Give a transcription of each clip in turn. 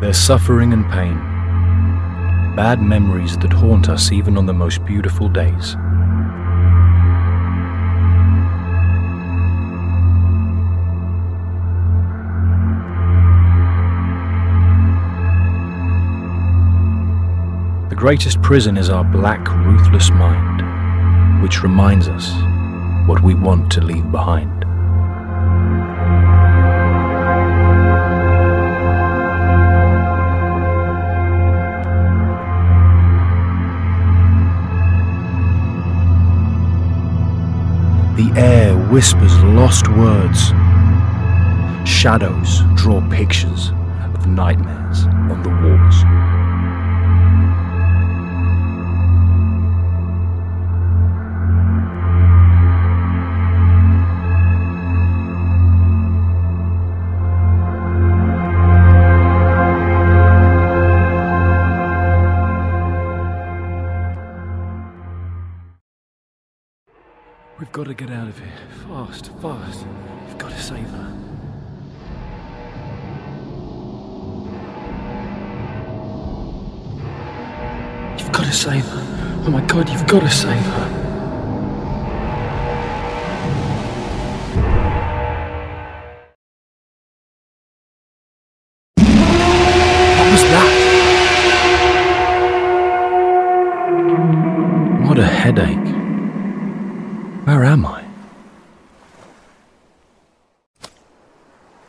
their suffering and pain, bad memories that haunt us even on the most beautiful days. The greatest prison is our black, ruthless mind, which reminds us what we want to leave behind. The air whispers lost words. Shadows draw pictures of nightmares on the walls. We've got to get out of here. Fast, fast. We've got to save her. You've got to save her. Oh my God, you've got to save her.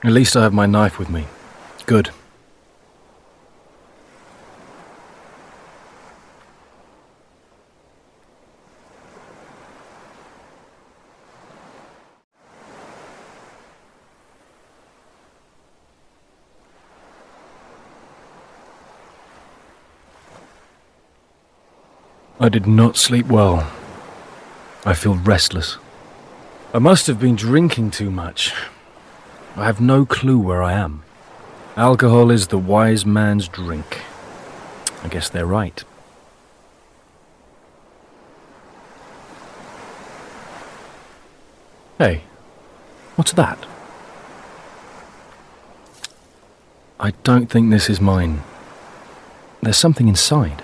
At least I have my knife with me. Good. I did not sleep well. I feel restless. I must have been drinking too much. I have no clue where I am. Alcohol is the wise man's drink. I guess they're right. Hey, what's that? I don't think this is mine. There's something inside.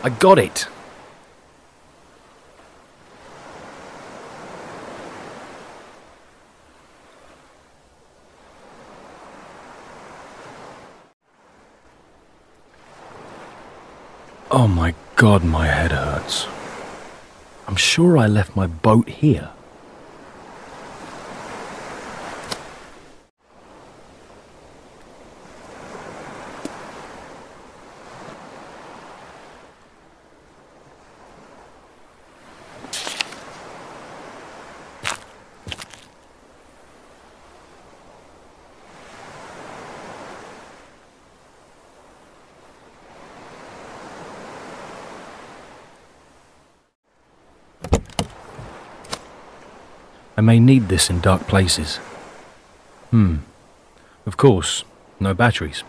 I got it. Oh my God, my head hurts. I'm sure I left my boat here. I may need this in dark places. Of course, no batteries.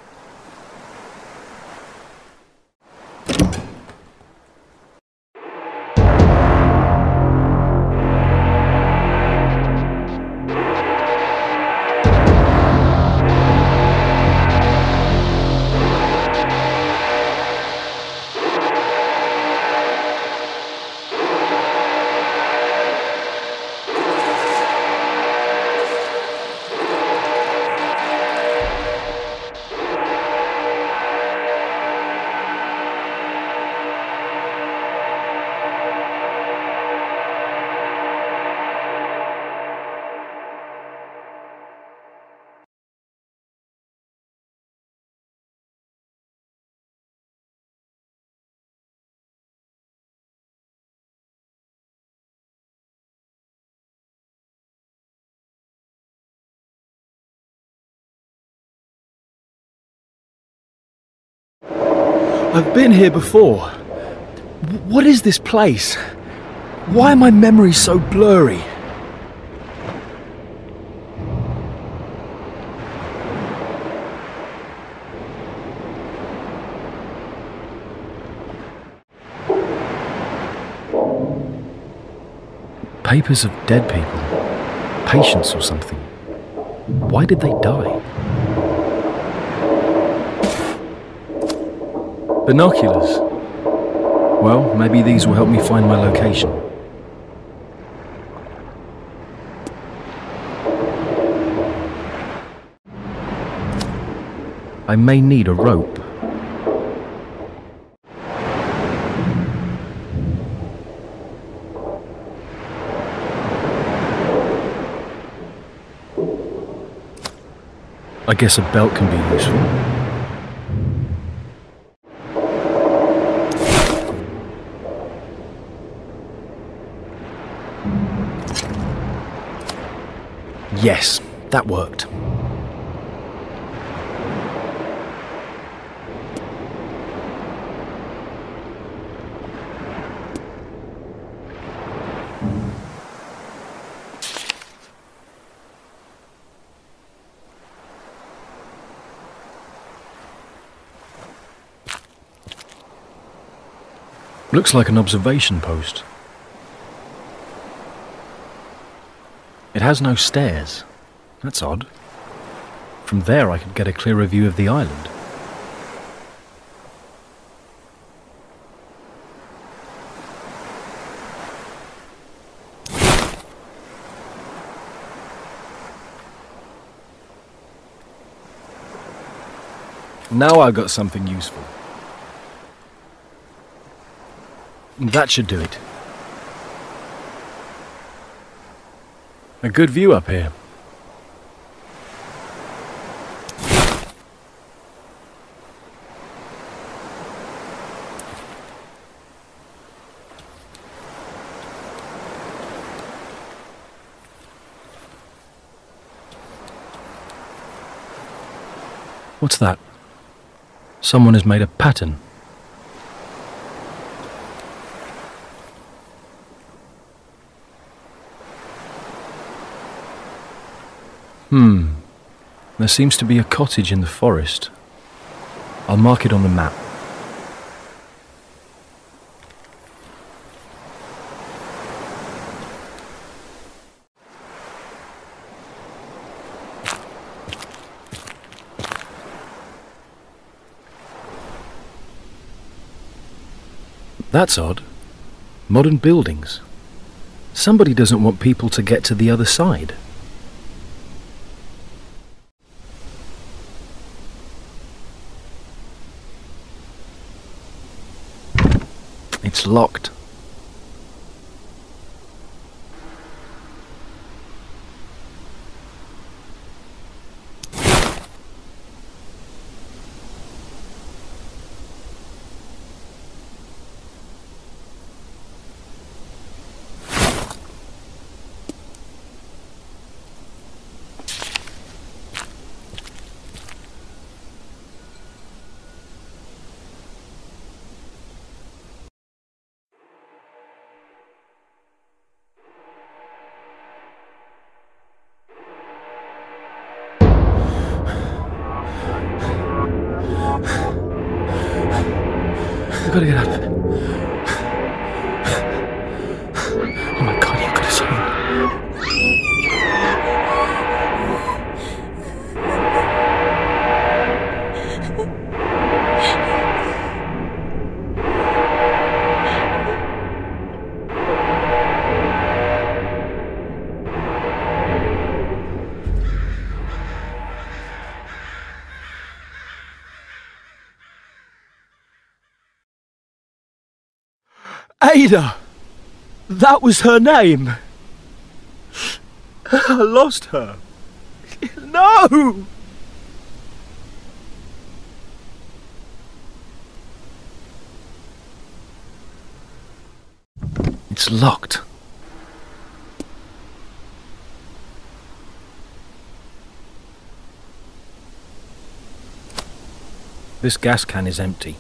I've been here before. What is this place? Why are my memories so blurry? Papers of dead people, patients or something. Why did they die? Binoculars. Well, maybe these will help me find my location. I may need a rope. I guess a belt can be useful. Yes, that worked. Looks like an observation post. It has no stairs. That's odd. From there I could get a clearer view of the island. Now I got something useful. That should do it. A good view up here. What's that? Someone has made a pattern. There seems to be a cottage in the forest. I'll mark it on the map. That's odd. Modern buildings. Somebody doesn't want people to get to the other side. It's locked. I've got to get up. Oh my God, you've got to save Ada! That was her name! I lost her! No! It's locked. This gas can is empty.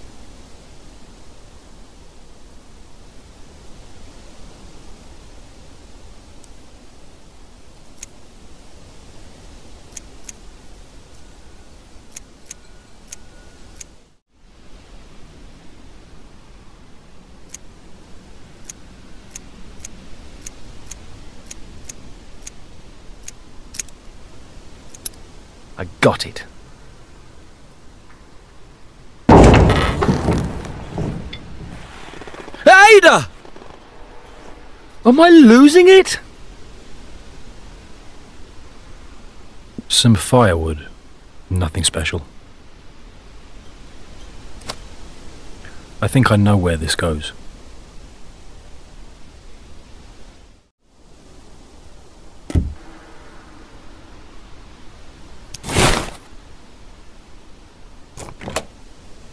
I got it. Ada! Am I losing it? Some firewood. Nothing special. I think I know where this goes.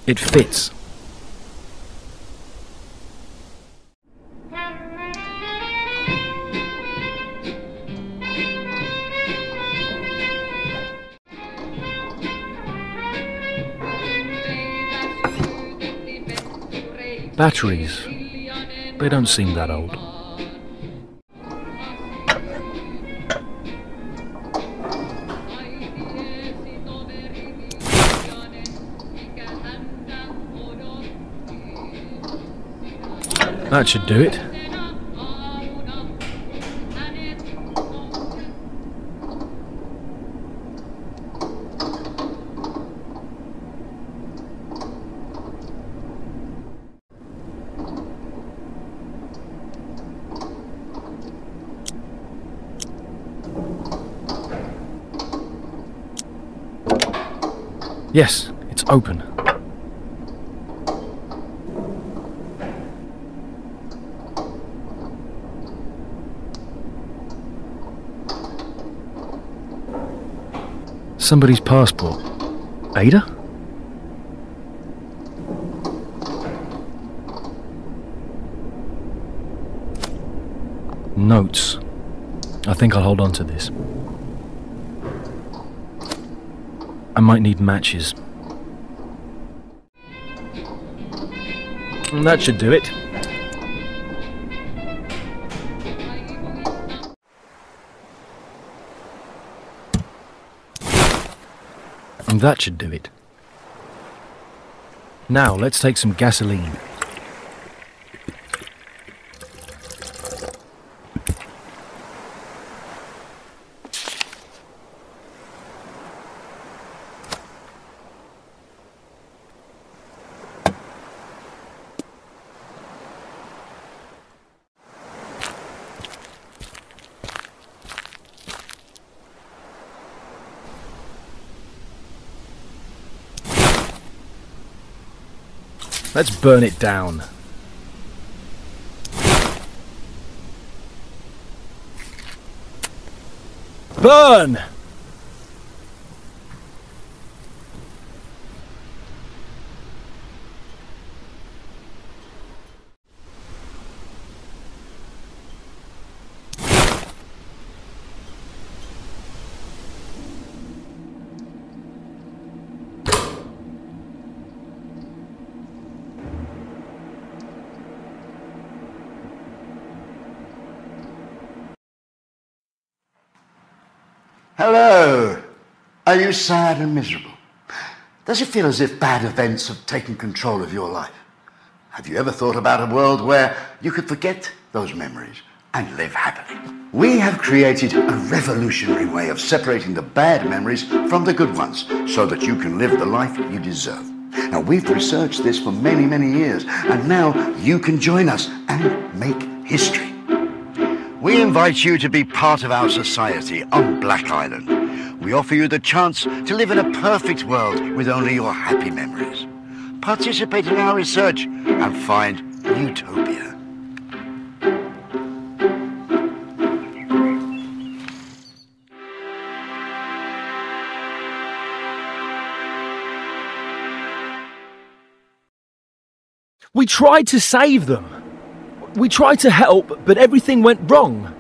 It fits. Batteries, they don't seem that old. That should do it. Yes, it's open. Somebody's passport. Ada? Notes. I think I'll hold on to this. I might need matches. And that should do it. And that should do it. Now let's take some gasoline. Let's burn it down. Burn! Hello. Are you sad and miserable? Does it feel as if bad events have taken control of your life? Have you ever thought about a world where you could forget those memories and live happily? We have created a revolutionary way of separating the bad memories from the good ones so that you can live the life you deserve. Now, we've researched this for many, many years, and now you can join us and make history. We invite you to be part of our society on Black Island. We offer you the chance to live in a perfect world with only your happy memories. Participate in our research and find utopia. We tried to save them. We tried to help, but everything went wrong.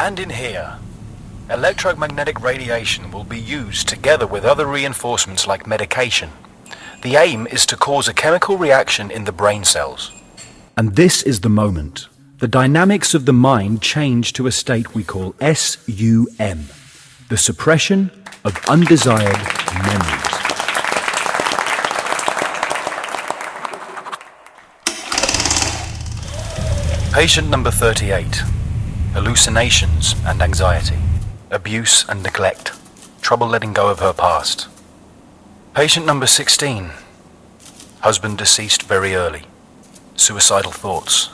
and in here. Electromagnetic radiation will be used together with other reinforcements like medication. The aim is to cause a chemical reaction in the brain cells. And this is the moment. The dynamics of the mind change to a state we call S-U-M, the suppression of undesired memories. Patient number 38, hallucinations and anxiety, abuse and neglect, trouble letting go of her past. Patient number 16, husband deceased very early, suicidal thoughts.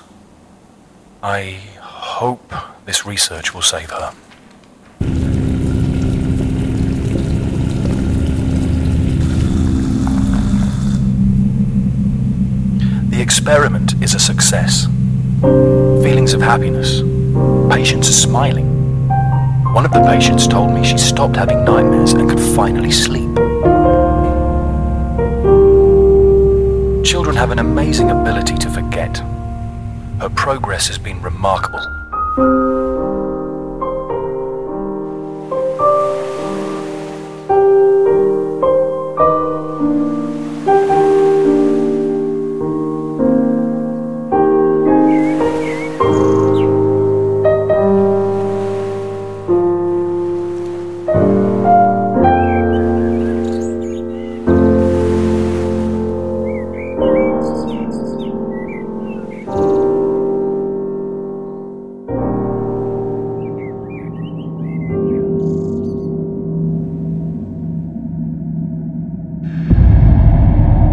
I hope this research will save her. The experiment is a success. Feelings of happiness. Patients are smiling. One of the patients told me she stopped having nightmares and could finally sleep. Children have an amazing ability to forget. Her progress has been remarkable.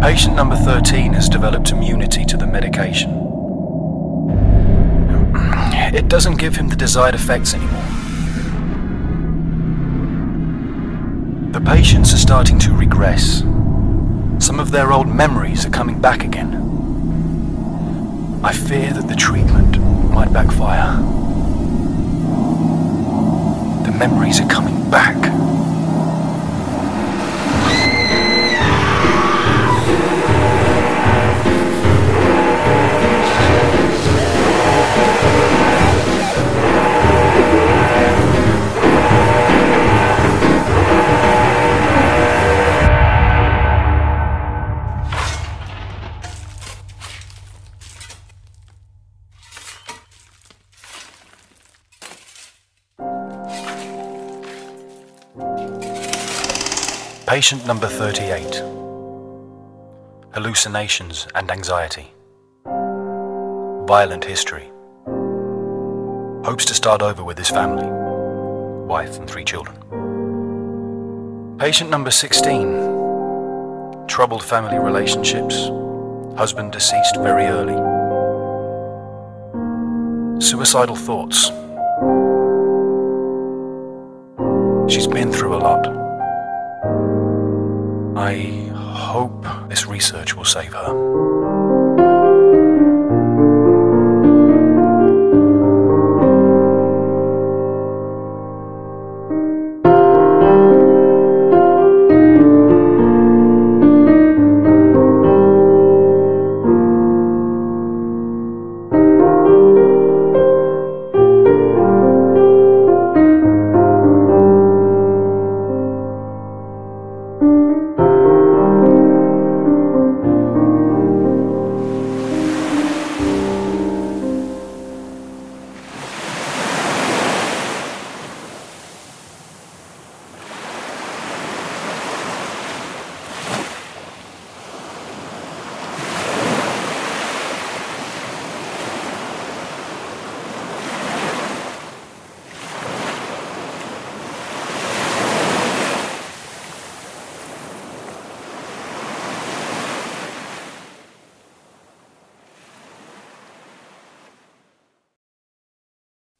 Patient number 13 has developed immunity to the medication. It doesn't give him the desired effects anymore. The patients are starting to regress. Some of their old memories are coming back again. I fear that the treatment might backfire. The memories are coming back. Patient number 38, hallucinations and anxiety, violent history, hopes to start over with his family, wife and 3 children. Patient number 16, troubled family relationships, husband deceased very early, suicidal thoughts. She's been through a lot. I hope this research will save her.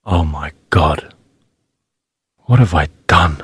Oh my God, what have I done?